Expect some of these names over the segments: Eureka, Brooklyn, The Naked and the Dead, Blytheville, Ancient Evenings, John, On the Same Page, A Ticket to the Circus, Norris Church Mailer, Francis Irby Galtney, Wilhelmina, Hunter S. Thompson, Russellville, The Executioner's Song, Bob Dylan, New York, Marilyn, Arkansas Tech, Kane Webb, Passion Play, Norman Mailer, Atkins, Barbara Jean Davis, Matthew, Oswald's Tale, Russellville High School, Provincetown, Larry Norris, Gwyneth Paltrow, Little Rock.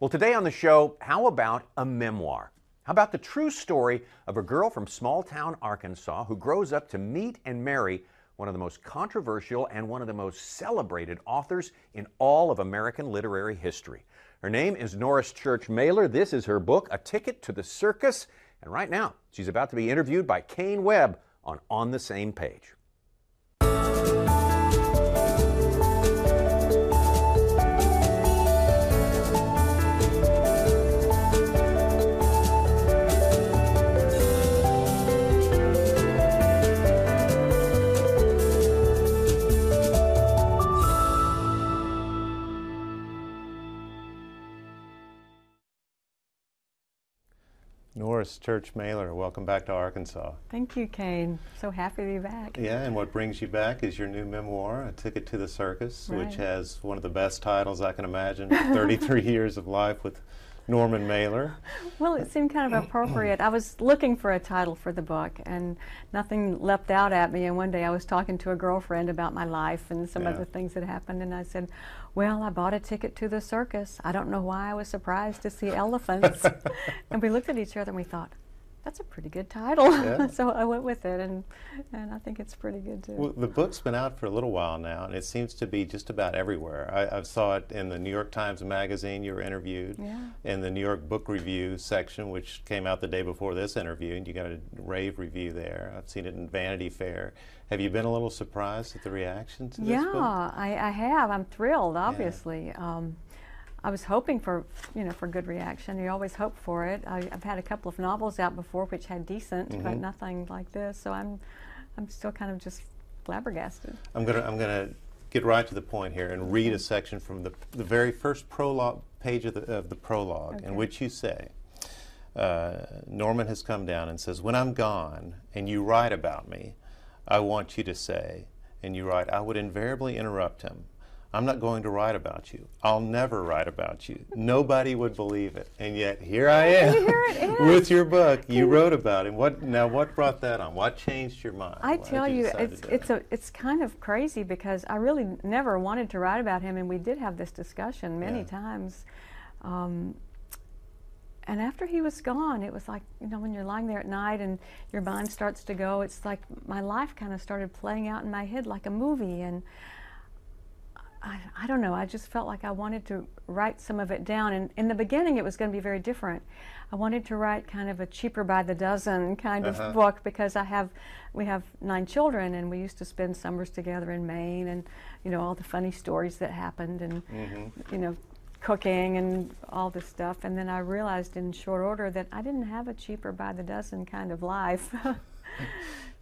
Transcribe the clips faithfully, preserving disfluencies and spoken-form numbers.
Well, today on the show, how about a memoir? How about the true story of a girl from small-town Arkansas who grows up to meet and marry one of the most controversial and one of the most celebrated authors in all of American literary history. Her name is Norris Church Mailer. This is her book, A Ticket to the Circus. And right now, she's about to be interviewed by Kane Webb on On the Same Page. Norris Church Mailer, welcome back to Arkansas. Thank you, Kane. So happy to be back. Yeah, and what brings you back is your new memoir, A Ticket to the Circus, right, which has one of the best titles I can imagine, thirty-three years of life with Norman Mailer. Well, it seemed kind of appropriate. I was looking for a title for the book, and nothing leapt out at me. And one day I was talking to a girlfriend about my life and some yeah. other things that happened, and I said, well, I bought a ticket to the circus. I don't know why I was surprised to see elephants. And we looked at each other and we thought, that's a pretty good title. Yeah. So I went with it, and, and I think it's pretty good, too. Well, the book's been out for a little while now, and it seems to be just about everywhere. I, I saw it in the New York Times Magazine. You were interviewed yeah. in the New York Book Review section, which came out the day before this interview, and you got a rave review there. I've seen it in Vanity Fair. Have you been a little surprised at the reaction to yeah, this book? Yeah, I, I have. I'm thrilled, obviously. Yeah. Um, I was hoping for, you know, for good reaction. You always hope for it. I, I've had a couple of novels out before which had decent, mm-hmm. but nothing like this. So I'm, I'm still kind of just flabbergasted. I'm gonna, I'm gonna get right to the point here and read a section from the the very first prologue page of the of the prologue, okay. in which you say, uh, Norman has come down and says, "When I'm gone and you write about me, I want you to say," and you write, "I would invariably interrupt him. I'm not going to write about you. I'll never write about you. Nobody would believe it." And yet, here I am here it is. with your book. You wrote about him. What, now, what brought that on? What changed your mind? I Why tell you, you it's, it's, a, it's kind of crazy because I really never wanted to write about him, and we did have this discussion many yeah. times. Um, and after he was gone, it was like, you know, when you're lying there at night and your mind starts to go, it's like my life kind of started playing out in my head like a movie. And I, I don't know, I just felt like I wanted to write some of it down, and in the beginning it was going to be very different. I wanted to write kind of a cheaper by the dozen kind uh-huh. of book because I have, we have nine children, and we used to spend summers together in Maine, and you know, all the funny stories that happened, and mm-hmm. you know, cooking and all this stuff. And then I realized in short order that I didn't have a cheaper by the dozen kind of life.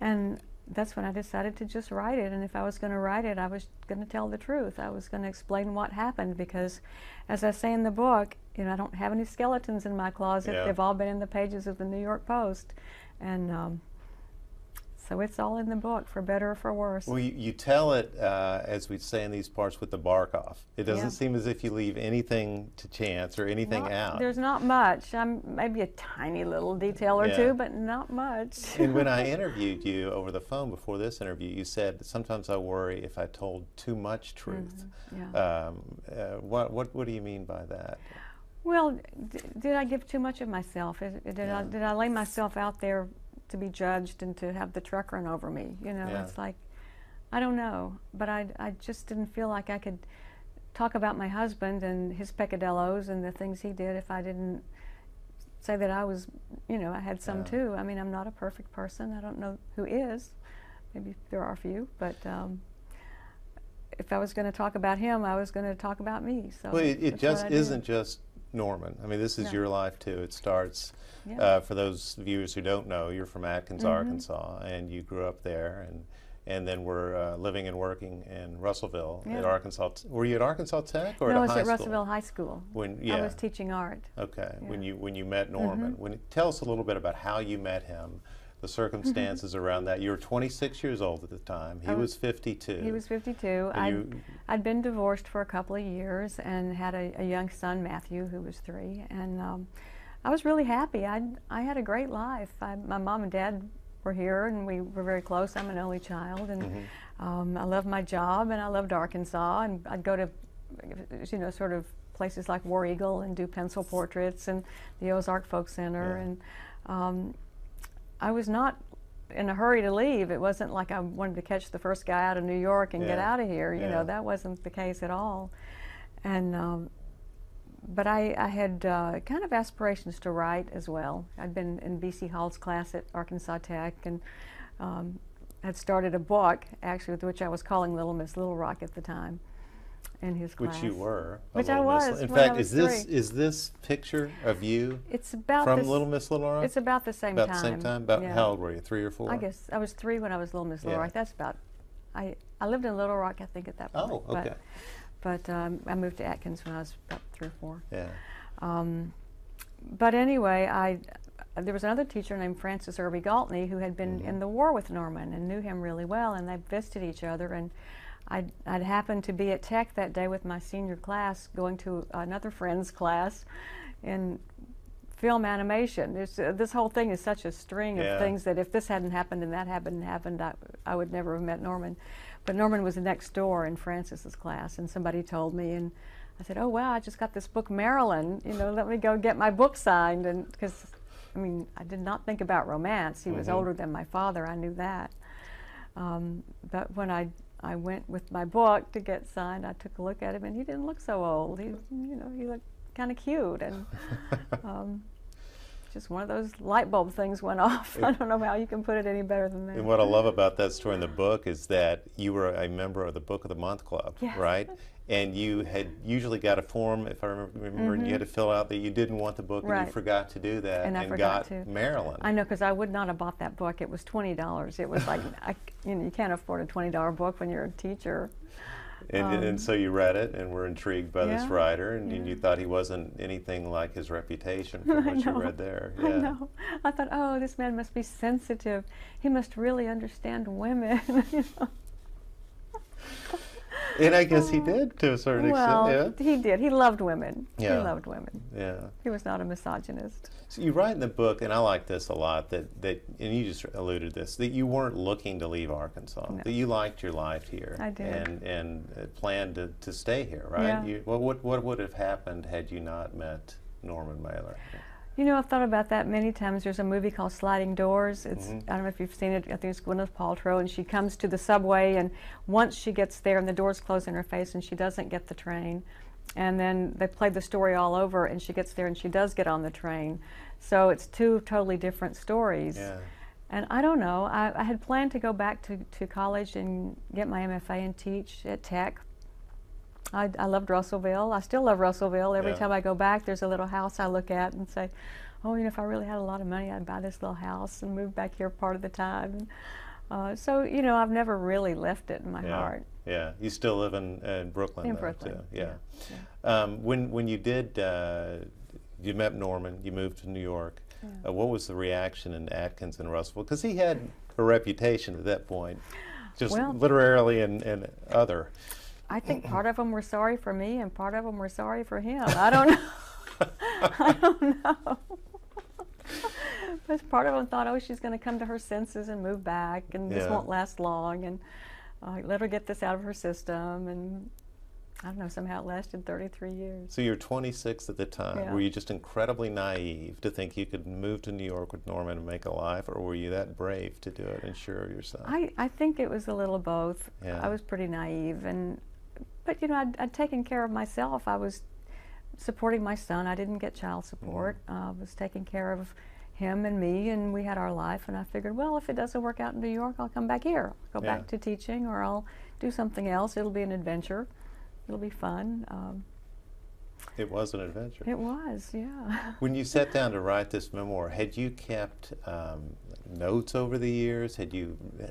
And that's when I decided to just write it, and if I was going to write it, I was going to tell the truth. I was going to explain what happened, because as I say in the book, you know, I don't have any skeletons in my closet. Yeah. They've all been in the pages of the New York Post, and um, so it's all in the book, for better or for worse. Well, you, you tell it, uh, as we say in these parts, with the bark off. It doesn't yeah. seem as if you leave anything to chance or anything not, out. There's not much. I'm, maybe a tiny little detail or yeah. two, but not much. And when I interviewed you over the phone before this interview, you said, "Sometimes I worry if I told too much truth." Mm-hmm. yeah. um, uh, what, what, what do you mean by that? Well, d did I give too much of myself? Did, did, yeah. I, did I lay myself out there to be judged and to have the truck run over me? You know, yeah. it's like, I don't know, but I, I just didn't feel like I could talk about my husband and his peccadillos and the things he did if I didn't say that I was, you know, I had some yeah. too. I mean, I'm not a perfect person. I don't know who is. Maybe there are a few, but um, if I was going to talk about him, I was going to talk about me. So well, it, it just isn't just Norman. I mean, this is no. your life too. It starts, yeah. uh, for those viewers who don't know, you're from Atkins, mm-hmm. Arkansas, and you grew up there, and and then were uh, living and working in Russellville yeah. at Arkansas. Were you at Arkansas Tech or no, at a high school? No, I was at Russellville High School. When yeah. I was teaching art. Okay, yeah. when you when you met Norman, mm-hmm. when tell us a little bit about how you met him, the circumstances mm-hmm. around that. You were twenty-six years old at the time. He oh, was fifty-two. He was fifty-two. I'd, I'd been divorced for a couple of years and had a, a young son, Matthew, who was three. And um, I was really happy. I'd, I had a great life. I, my mom and dad were here, and we were very close. I'm an only child, and mm-hmm. um, I loved my job, and I loved Arkansas. And I'd go to, you know, sort of places like War Eagle and do pencil portraits and the Ozark Folk Center. Yeah. And um, I was not in a hurry to leave. It wasn't like I wanted to catch the first guy out of New York and yeah. get out of here. You yeah. know, that wasn't the case at all. And um, but I, I had uh, kind of aspirations to write as well. I'd been in B C Hall's class at Arkansas Tech and um, had started a book, actually, with which I was calling Little Miss Little Rock at the time, in his class. Which you were. Which I was. In fact, is this is this picture of you? It's about from Little Miss Little Rock. It's about the same time. About the same time. About how old were you? Three or four? I guess I was three when I was Little Miss Little Rock. That's about. I I lived in Little Rock, I think, at that point. Oh, okay. But, but um, I moved to Atkins when I was about three or four. Yeah. Um, but anyway, I. There was another teacher named Francis Irby Galtney who had been mm-hmm. in the war with Norman and knew him really well, and they visited each other. And I'd, I'd happened to be at Tech that day with my senior class, going to another friend's class in film animation. It's, uh, this whole thing is such a string yeah. of things that if this hadn't happened and that happened and happened, I, I would never have met Norman. But Norman was next door in Francis's class, and somebody told me, and I said, "Oh wow, I just got this book, Marilyn. You know, let me go get my book signed," and because. I mean, I did not think about romance. He mm-hmm. was older than my father, I knew that. Um, but when I, I went with my book to get signed, I took a look at him, and he didn't look so old. He, you know, he looked kind of cute, and um, just one of those light bulb things went off. It, I don't know how you can put it any better than that. And what I love about that story in the book is that you were a member of the Book of the Month Club, yes. right? And you had usually got a form, if I remember, mm-hmm. you had to fill out that you didn't want the book, right. and you forgot to do that, and, I and got to. Marilyn. I know, because I would not have bought that book. It was twenty dollars. It was like, I, you know, you can't afford a twenty-dollar book when you're a teacher. And, um, and so you read it, and were intrigued by yeah, this writer, and, yeah. and you thought he wasn't anything like his reputation from what you read there. Yeah. I know. I thought, oh, this man must be sensitive. He must really understand women. you know? And I guess he did, to a certain well, extent. Yeah. He did. He loved women. Yeah. He loved women. Yeah. He was not a misogynist. So you write in the book, and I like this a lot, that, that and you just alluded to this, that you weren't looking to leave Arkansas, no. that you liked your life here. I did. And, and planned to, to stay here, right? Yeah. You, well, what, what would have happened had you not met Norman Mailer? You know, I've thought about that many times. There's a movie called Sliding Doors. It's mm-hmm. I don't know if you've seen it. I think it's Gwyneth Paltrow, and she comes to the subway, and once she gets there, and the doors close in her face, and she doesn't get the train. And then they play the story all over, and she gets there, and she does get on the train. So it's two totally different stories. Yeah. And I don't know. I, I had planned to go back to, to college and get my M F A and teach at Tech. I, I loved Russellville. I still love Russellville. Every yeah. time I go back, there's a little house I look at and say, oh, you know, if I really had a lot of money, I'd buy this little house and move back here part of the time. Uh, so, you know, I've never really left it in my yeah. heart. Yeah. You still live in, uh, in Brooklyn, In though, Brooklyn, too. Yeah. yeah. yeah. Um, when, when you did, uh, you met Norman, you moved to New York, yeah. uh, what was the reaction in Atkins and Russellville? Because he had a reputation at that point, just well, literarily and, and other. I think part of them were sorry for me, and part of them were sorry for him. I don't know. I don't know. But part of them thought, oh, she's going to come to her senses and move back, and yeah. this won't last long, and uh, let her get this out of her system. And I don't know, somehow it lasted thirty-three years. So you were twenty-six at the time. Yeah. Were you just incredibly naive to think you could move to New York with Norman and make a life, or were you that brave to do it and sure of yourself? I, I think it was a little both. Yeah. I was pretty naive, and but, you know, I'd, I'd taken care of myself. I was supporting my son. I didn't get child support. Mm-hmm. uh, I was taking care of him and me, and we had our life. And I figured, well, if it doesn't work out in New York, I'll come back here. I'll go yeah. back to teaching, or I'll do something else. It'll be an adventure. It'll be fun. Um, it was an adventure. It was, yeah. When you sat down to write this memoir, had you kept um, notes over the years? Had you... Uh,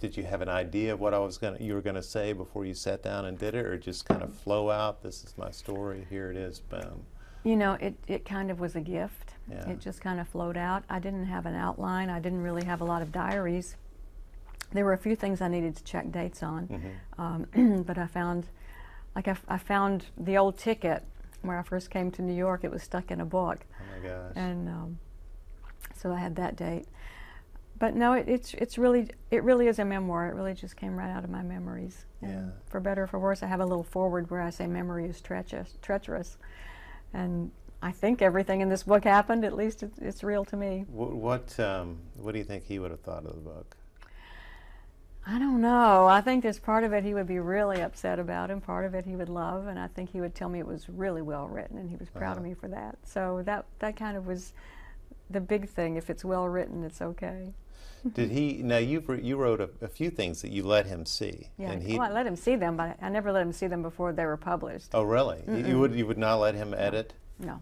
Did you have an idea of what I was gonna, you were going to say before you sat down and did it, or just kind of flow out, this is my story, here it is, boom? You know, it, it kind of was a gift. Yeah. It just kind of flowed out. I didn't have an outline. I didn't really have a lot of diaries. There were a few things I needed to check dates on, mm-hmm. um, but I found, like I, f I found the old ticket where I first came to New York. It was stuck in a book. Oh my gosh. And um, so I had that date. But no, it, it's it's really it really is a memoir. It really just came right out of my memories. And yeah. For better or for worse, I have a little forward where I say memory is treacherous, treacherous, and I think everything in this book happened. At least it, it's real to me. What what, um, what do you think he would have thought of the book? I don't know. I think there's part of it he would be really upset about, and part of it he would love. And I think he would tell me it was really well written, and he was proud uh-huh. of me for that. So that that kind of was the big thing. If it's well written, it's okay. Did he? Now you you wrote a, a few things that you let him see. Yeah, and he, well, I let him see them, but I never let him see them before they were published. Oh, really? Mm-mm. You would you would not let him edit? No.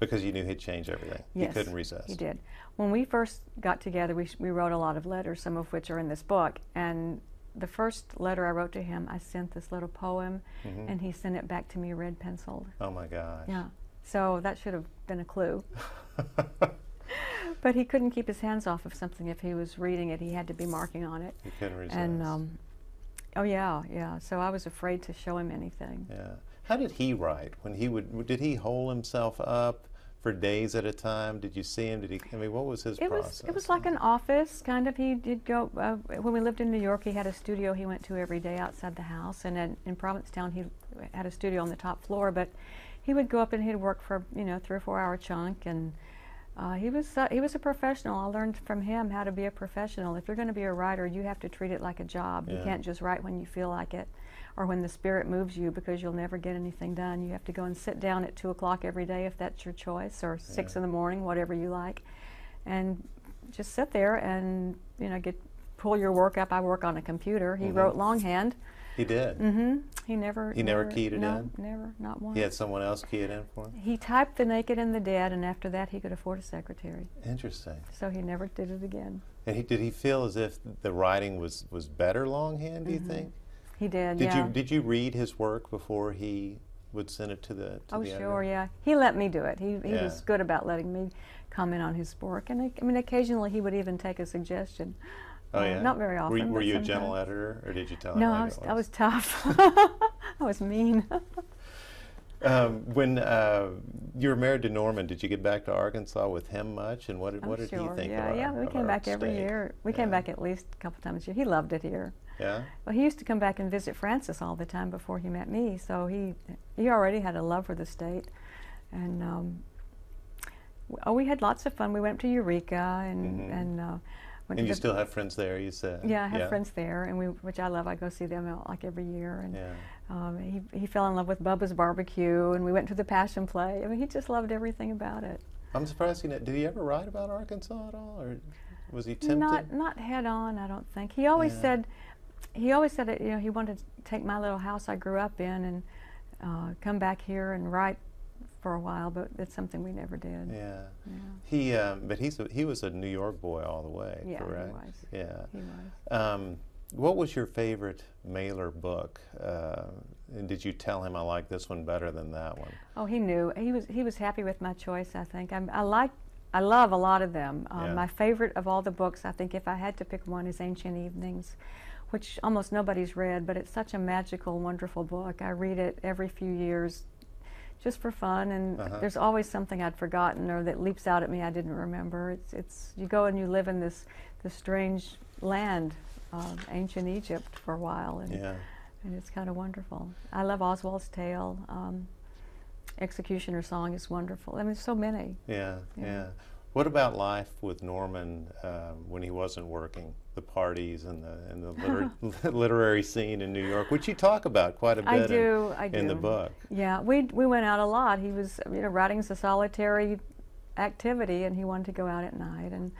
Because you knew he'd change everything. Yes, he couldn't resist. He did. When we first got together, we we wrote a lot of letters, some of which are in this book. And the first letter I wrote to him, I sent this little poem, mm-hmm. and he sent it back to me red penciled. Oh my gosh. Yeah. So that should have been a clue. But he couldn't keep his hands off of something. If he was reading it, he had to be marking on it. He couldn't resist. And um, oh yeah, yeah. So I was afraid to show him anything. Yeah. How did he write? When he would, did he hole himself up for days at a time? Did you see him? Did he? I mean, what was his it process? Was, it was like an office kind of. He did go uh, when we lived in New York. He had a studio he went to every day outside the house, and in, in Provincetown he had a studio on the top floor. But he would go up and he'd work for you know three or four hour chunk and. Uh, he was uh, he was a professional. I learned from him how to be a professional. If you're going to be a writer, you have to treat it like a job. Yeah. You can't just write when you feel like it, or when the spirit moves you, because you'll never get anything done. You have to go and sit down at two o'clock every day, if that's your choice, or yeah. six in the morning, whatever you like, and just sit there and you know get pull your work up. I work on a computer. He mm-hmm. wrote longhand. He did. Mm-hmm. He never. He never, never keyed it no, in. Never, not once. He had someone else key it in for him. He typed The Naked and the Dead, and after that, he could afford a secretary. Interesting. So he never did it again. And he did. He feel as if the writing was was better longhand. Do mm-hmm. you think? He did. Did yeah. you did you read his work before he would send it to the? To oh the sure, editor? Yeah. He let me do it. He he yeah. was good about letting me comment on his work, and I, I mean, occasionally he would even take a suggestion. Oh, yeah? Not very often. Were you, were you a gentle editor, or did you tell him? No, I was, was? I was tough. I was mean. um, when uh, you were married to Norman, did you get back to Arkansas with him much? And what, what did sure, he think yeah, about? Yeah, yeah, we came back state? every year. We yeah. came back at least a couple times a year. He loved it here. Yeah. Well, he used to come back and visit Francis all the time before he met me. So he he already had a love for the state, and um, oh, we had lots of fun. We went to Eureka and mm-hmm. and. Uh, Went and you still have friends there, you said? Yeah, I have yeah. friends there, and we, which I love. I go see them like every year. And yeah. um, he, he fell in love with Bubba's Barbecue, and we went to the Passion Play. I mean, he just loved everything about it. I'm surprised he did. Did he ever write about Arkansas at all, or was he tempted? Not, not head on, I don't think. He always yeah. said, he always said that you know he wanted to take my little house I grew up in and uh, come back here and write for a while, but it's something we never did. Yeah, yeah. he. Um, but he's a, he was a New York boy all the way. Yeah, correct? He was. Yeah, he was. Um, what was your favorite Mailer book? Uh, and did you tell him I like this one better than that one? Oh, he knew. He was he was happy with my choice. I think I, I like I love a lot of them. Um, yeah. My favorite of all the books, I think, if I had to pick one, is Ancient Evenings, which almost nobody's read, but it's such a magical, wonderful book. I read it every few years, just for fun, and uh-huh. there's always something I'd forgotten or that leaps out at me I didn't remember. It's it's you go and you live in this this strange land, uh, ancient Egypt, for a while, and yeah. and it's kind of wonderful. I love Oswald's Tale. Um, Executioner's Song is wonderful. I mean, so many. Yeah, yeah. yeah. What about life with Norman uh, when he wasn't working? The parties and the and the liter literary scene in New York, which you talk about quite a bit. I do, in, I do. in the book. Yeah, we we went out a lot. He was, you know, writing's a solitary activity, and he wanted to go out at night, and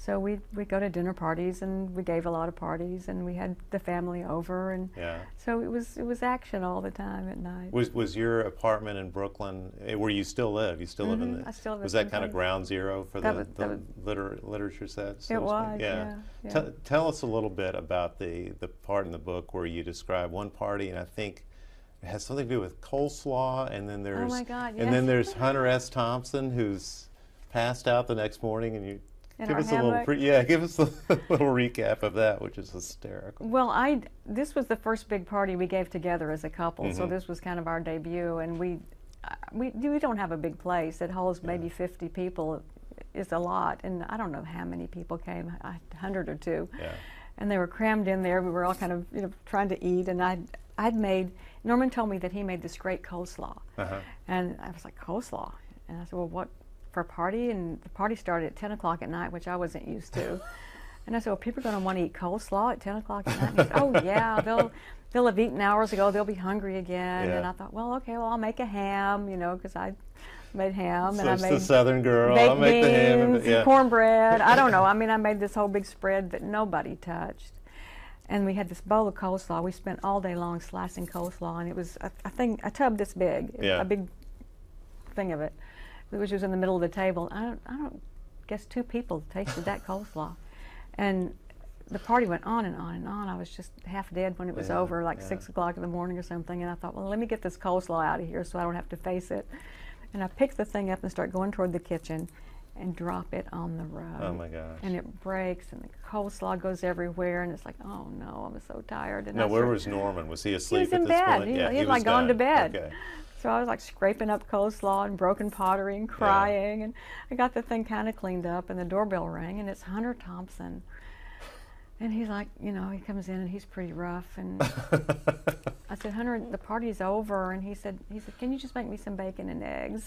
so we we go to dinner parties, and we gave a lot of parties, and we had the family over, and yeah. so it was it was action all the time at night. Was was your apartment in Brooklyn where you still live? You still mm-hmm. live in the. I still live was in that kind of ground zero for that the, was, the was, liter literature sets? It was. Yeah. yeah, yeah. Tell us a little bit about the the part in the book where you describe one party, and I think it has something to do with coleslaw, and then there's oh my God, yes. and then there's Hunter S. Thompson, who's passed out the next morning, and you. Give us, a little pre yeah, give us a little recap of that, which is hysterical. Well, I, this was the first big party we gave together as a couple, mm-hmm. so this was kind of our debut, and we, uh, we, we don't have a big place. It holds yeah. maybe fifty people is a lot, and I don't know how many people came, a hundred or two. Yeah. And they were crammed in there. We were all kind of, you know, trying to eat, and I'd, I'd made, Norman told me that he made this great coleslaw. Uh-huh. And I was like, coleslaw? And I said, well, what, for a party? And the party started at ten o'clock at night, which I wasn't used to. And I said, well, people are going to want to eat coleslaw at ten o'clock at night? And he said, oh, yeah, they'll, they'll have eaten hours ago. They'll be hungry again. Yeah. And I thought, well, okay, well, I'll make a ham, you know, because I made ham. So and I made the Southern girl. Baked I'll beans, make the ham. And, yeah. Cornbread. I don't know. I mean, I made this whole big spread that nobody touched. And we had this bowl of coleslaw. We spent all day long slicing coleslaw, and it was a, a thing, a tub this big, yeah. a big thing of it, which was in the middle of the table. I don't, I don't guess two people tasted that coleslaw. And the party went on and on and on. I was just half dead when it was yeah, over, like yeah. six o'clock in the morning or something. And I thought, well, let me get this coleslaw out of here so I don't have to face it. And I picked the thing up and start going toward the kitchen and drop it on the rug. Oh, my gosh. And it breaks, and the coleslaw goes everywhere, and it's like, oh, no, I'm so tired. And now, I where started, was Norman? Was he asleep at this bed. point? He, yeah, he, he had, like, gone dying. to bed. Okay. So I was, like, scraping up coleslaw and broken pottery and crying, yeah. and I got the thing kind of cleaned up, and the doorbell rang, and it's Hunter Thompson. And he's like, you know, he comes in, and he's pretty rough, and I said, Hunter, the party's over, and he said, he said, can you just make me some bacon and eggs?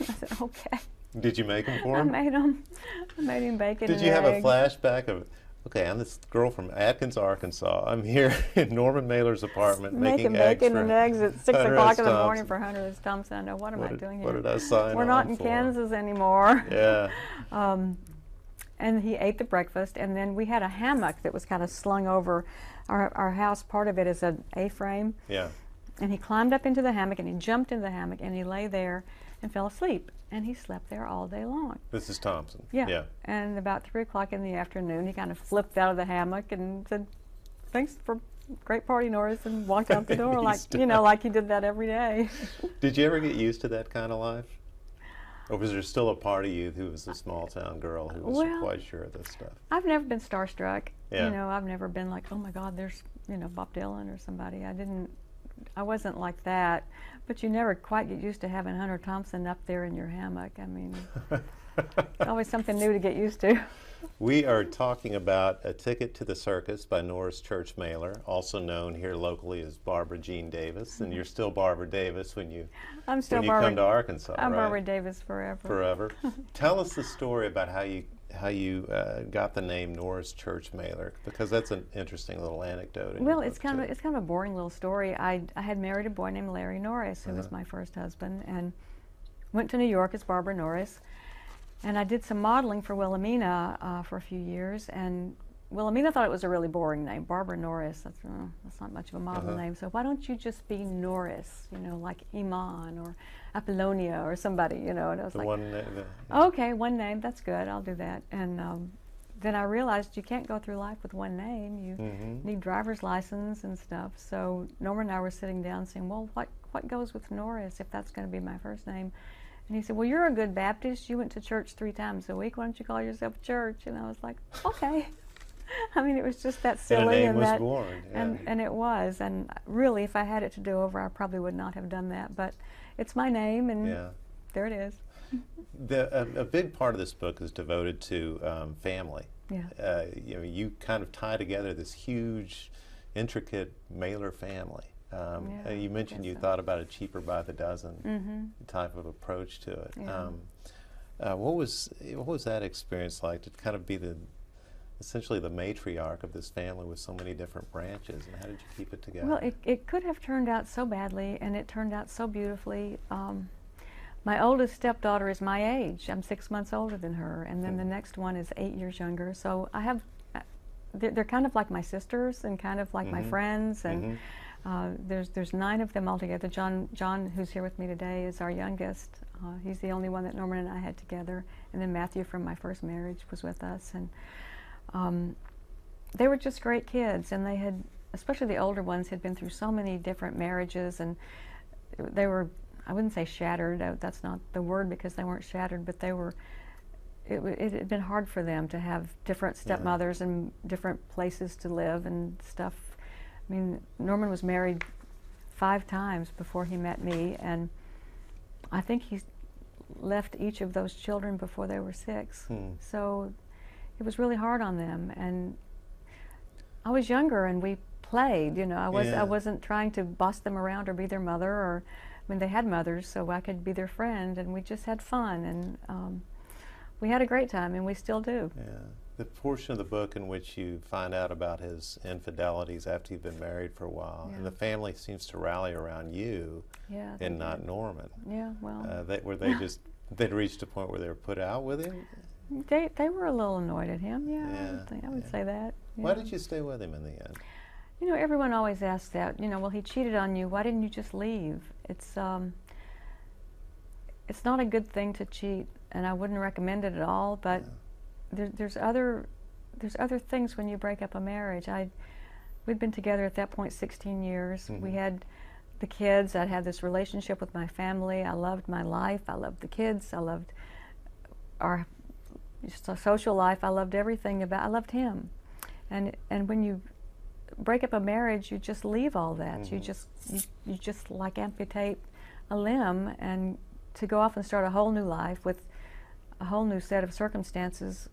I said, okay. Did you make them for him? I made them. I made him bacon Did and you eggs. have a flashback of, okay, I'm this girl from Atkins, Arkansas. I'm here in Norman Mailer's apartment making, making eggs bacon and eggs at six o'clock in the morning for Hunter S. Thompson. I know, what am what I doing did, here? What did I sign We're not in for? Kansas anymore. Yeah. um, and he ate the breakfast, and then we had a hammock that was kind of slung over our, our house. Part of it is an A-frame. Yeah. And he climbed up into the hammock, and he jumped into the hammock, and he lay there and fell asleep. And he slept there all day long. This is Thompson. Yeah. yeah. And about three o'clock in the afternoon, he kind of flipped out of the hammock and said, thanks for great party, Norris, and walked out the door like, you know, like he did that every day. Did you ever get used to that kind of life? Or was there still a party youth who was a small town girl who wasn't well, quite sure of this stuff? I've never been starstruck. Yeah. You know, I've never been like, oh my God, there's, you know, Bob Dylan or somebody. I didn't. I wasn't like that, but you never quite get used to having Hunter Thompson up there in your hammock. I mean, it's always something new to get used to. We are talking about A Ticket to the Circus by Norris Church Mailer, also known here locally as Barbara Jean Davis, and you're still Barbara Davis when you, I'm still when you Barbara, come to Arkansas, I'm right? Barbara Davis forever. Forever. Tell us the story about how you how you uh, got the name Norris Church Mailer, because that's an interesting little anecdote. Well, it's kind of, it's kind of a boring little story. I, I had married a boy named Larry Norris, who uh-huh. was my first husband, and went to New York as Barbara Norris. And I did some modeling for Wilhelmina uh, for a few years, and Wilhelmina thought it was a really boring name. Barbara Norris, that's, uh, that's not much of a model uh-huh. name, so why don't you just be Norris, you know, like Iman or Apollonia or somebody, you know, and I was the like, one name, the, yeah. okay, one name, that's good, I'll do that. And um, then I realized you can't go through life with one name, you mm-hmm. need driver's license and stuff, so Norman and I were sitting down saying, well, what, what goes with Norris if that's going to be my first name? And he said, well, you're a good Baptist, you went to church three times a week, why don't you call yourself church? And I was like, okay. I mean, it was just that silly, and, and that, born, yeah. and, and it was, and really, if I had it to do over, I probably would not have done that, but it's my name, and yeah. there it is. The, a, a big part of this book is devoted to um, family. Yeah. Uh, you know, you kind of tie together this huge, intricate Mailer family. Um, yeah, you mentioned you so. thought about a cheaper by the dozen mm-hmm. type of approach to it. Yeah. Um, uh, what was what was that experience like, to kind of be the essentially the matriarch of this family with so many different branches, and how did you keep it together? Well, it, it could have turned out so badly, and it turned out so beautifully. Um, my oldest stepdaughter is my age. I'm six months older than her, and then mm. the next one is eight years younger. So I have, they're, they're kind of like my sisters and kind of like mm-hmm. my friends, and mm-hmm. uh, there's there's nine of them altogether. John, John, who's here with me today, is our youngest. Uh, he's the only one that Norman and I had together, and then Matthew from my first marriage was with us. and. Um, they were just great kids, and they had, especially the older ones, had been through so many different marriages, and they were, I wouldn't say shattered, uh, that's not the word, because they weren't shattered, but they were, it, it had been hard for them to have different stepmothers yeah. and different places to live and stuff. I mean, Norman was married five times before he met me, and I think he's left each of those children before they were six. Hmm. So it was really hard on them. And I was younger and we played, you know. I, was, yeah. I wasn't trying to boss them around or be their mother. Or, I mean, they had mothers, so I could be their friend. And we just had fun. And um, we had a great time, and we still do. Yeah. The portion of the book in which you find out about his infidelities after you've been married for a while, yeah. and the family seems to rally around you, yeah, and not did. Norman. Yeah, well. Uh, they, were they just, they'd reached a point where they were put out with him? They, they were a little annoyed at him, yeah, yeah I would, think, I would yeah. say that. Yeah. Why did you stay with him in the end? You know, everyone always asks that, you know, well, he cheated on you, why didn't you just leave? It's, um, it's not a good thing to cheat, and I wouldn't recommend it at all, but yeah. There, there's other there's other things when you break up a marriage. I we'd been together at that point sixteen years. Mm-hmm. We had the kids. I'd had this relationship with my family. I loved my life. I loved the kids. I loved our social life. I loved everything about. I loved him. And and when you break up a marriage, you just leave all that. Mm-hmm. You just you, you just like amputate a limb and to go off and start a whole new life with a whole new set of circumstances.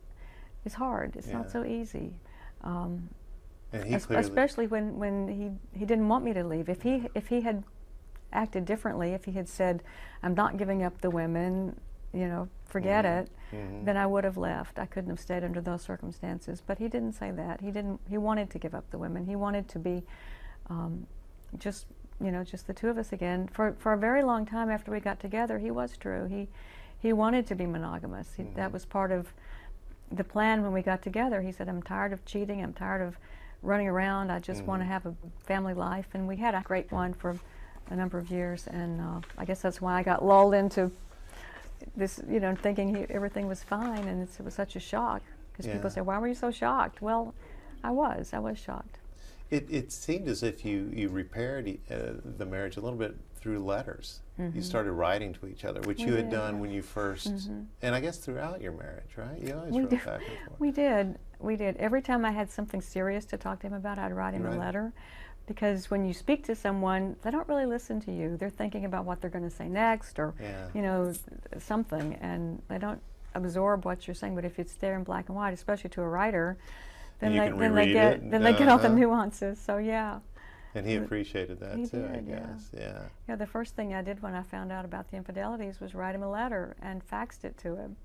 It's hard. It's yeah. not so easy, um, and he especially when when he he didn't want me to leave. If he if he had acted differently, if he had said, "I'm not giving up the women," you know, forget mm-hmm. it, mm-hmm. then I would have left. I couldn't have stayed under those circumstances. But he didn't say that. He didn't. He wanted to give up the women. He wanted to be, um, just you know, just the two of us again. For for a very long time after we got together, he was true. He he wanted to be monogamous. He, mm-hmm. That was part of the plan when we got together. He said, "I'm tired of cheating, I'm tired of running around, I just mm-hmm. want to have a family life." And we had a great one for a number of years, and uh, I guess that's why I got lulled into this, you know, thinking he, everything was fine, and it's, it was such a shock, because yeah. people say, "Why were you so shocked?" Well, I was, I was shocked. It, it seemed as if you, you repaired uh, the marriage a little bit through letters. Mm-hmm. You started writing to each other, which we you had did. done when you first, mm-hmm. and I guess throughout your marriage, right? You always we wrote did. back and forth. We did, we did. Every time I had something serious to talk to him about, I'd write him right. a letter. Because when you speak to someone, they don't really listen to you. They're thinking about what they're going to say next, or yeah. you know, something, and they don't absorb what you're saying. But if it's there in black and white, especially to a writer, then they, then they get it. then uh, they get all uh, the nuances. So yeah. And he appreciated that he too, did, I guess. Yeah. yeah. Yeah. The first thing I did when I found out about the infidelities was write him a letter and faxed it to him,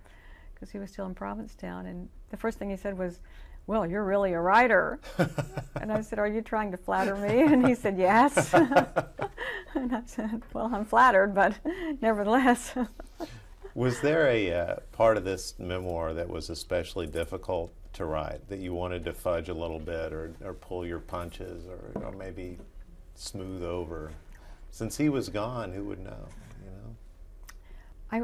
because he was still in Provincetown. And the first thing he said was, "Well, you're really a writer." And I said, "Are you trying to flatter me?" And he said, "Yes." And I said, "Well, I'm flattered, but nevertheless." Was there a uh, part of this memoir that was especially difficult to write, that you wanted to fudge a little bit, or, or pull your punches, or, or maybe smooth over? Since he was gone, who would know, you know?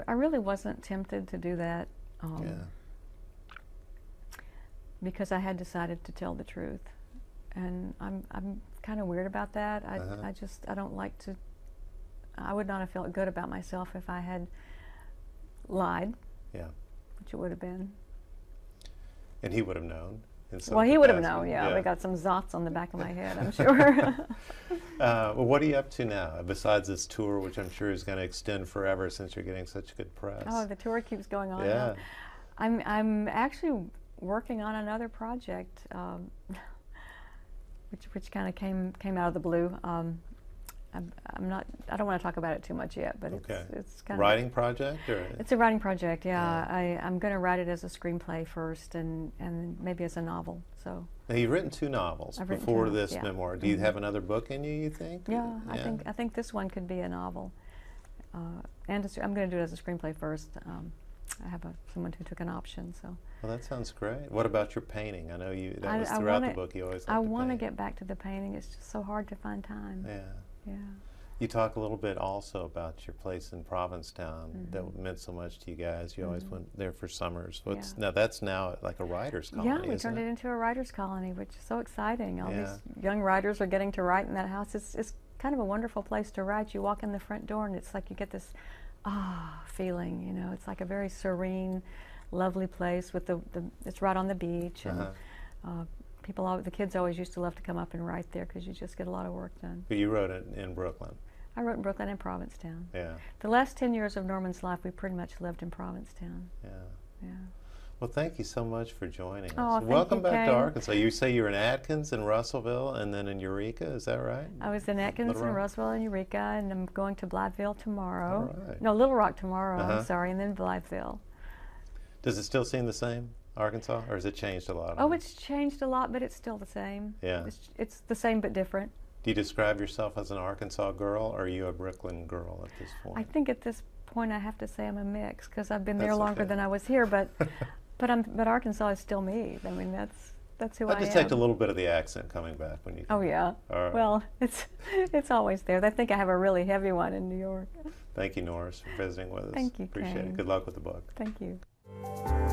I, I really wasn't tempted to do that, um, yeah. because I had decided to tell the truth. And I'm, I'm kind of weird about that. I, uh-huh. I just, I don't like to, I would not have felt good about myself if I had lied, yeah, which it would have been. And he would have known. Well, he would have known, yeah. yeah. We got some zots on the back of my head, I'm sure. uh, well, what are you up to now, besides this tour, which I'm sure is going to extend forever since you're getting such good press? Oh, the tour keeps going on. Yeah. I'm, I'm actually working on another project, um, which, which kind of came, came out of the blue. Um, I'm, I'm not, I don't want to talk about it too much yet, but okay. it's, it's kind of... Writing project? Or? It's a writing project, yeah. yeah. I, I'm going to write it as a screenplay first, and, and maybe as a novel, so... Now, you've written two novels I've before two novels, this yeah. memoir. Do you have another book in you, you think? Yeah, yeah. I think I think this one could be a novel. Uh, and a, I'm going to do it as a screenplay first. Um, I have a, someone who took an option, so... Well, that sounds great. What about your painting? I know you, that I, was throughout wanna, the book, you always I want to get back to the painting. It's just so hard to find time. Yeah. Yeah. You talk a little bit also about your place in Provincetown mm-hmm. that meant so much to you guys. You mm-hmm. always went there for summers. What's, yeah. Now that's now like a writer's colony. Yeah, we turned it? it into a writer's colony, which is so exciting. All yeah. these young writers are getting to write in that house. It's, it's kind of a wonderful place to write. You walk in the front door and it's like you get this ah feeling, you know. It's like a very serene, lovely place with the, the it's right on the beach. And, uh-huh. uh, People, always, the kids always used to love to come up and write there because you just get a lot of work done. But you wrote it in Brooklyn. I wrote in Brooklyn and Provincetown. Yeah. The last ten years of Norman's life, we pretty much lived in Provincetown. Yeah. Yeah. Well, thank you so much for joining us. Oh, thank Welcome you, back Kane. to Arkansas. You say you're in Atkins and Russellville and then in Eureka, is that right? I was in Atkins Little and Rock. Russellville and Eureka, and I'm going to Blytheville tomorrow. All right. No, Little Rock tomorrow, uh-huh. I'm sorry, and then Blytheville. Does it still seem the same, Arkansas, or has it changed a lot? Oh, it's changed a lot, but it's still the same. Yeah. It's, it's the same but different. Do you describe yourself as an Arkansas girl, or are you a Brooklyn girl at this point? I think at this point I have to say I'm a mix, because I've been that's there longer okay. than I was here, but But, I'm, but Arkansas is still me. I mean, that's that's who I, I am. I detect a little bit of the accent coming back when you. Come oh yeah. Right. Well, it's it's always there. I think I have a really heavy one in New York. Thank you, Norris, for visiting with us. Thank you. Appreciate Kane. it. Good luck with the book. Thank you.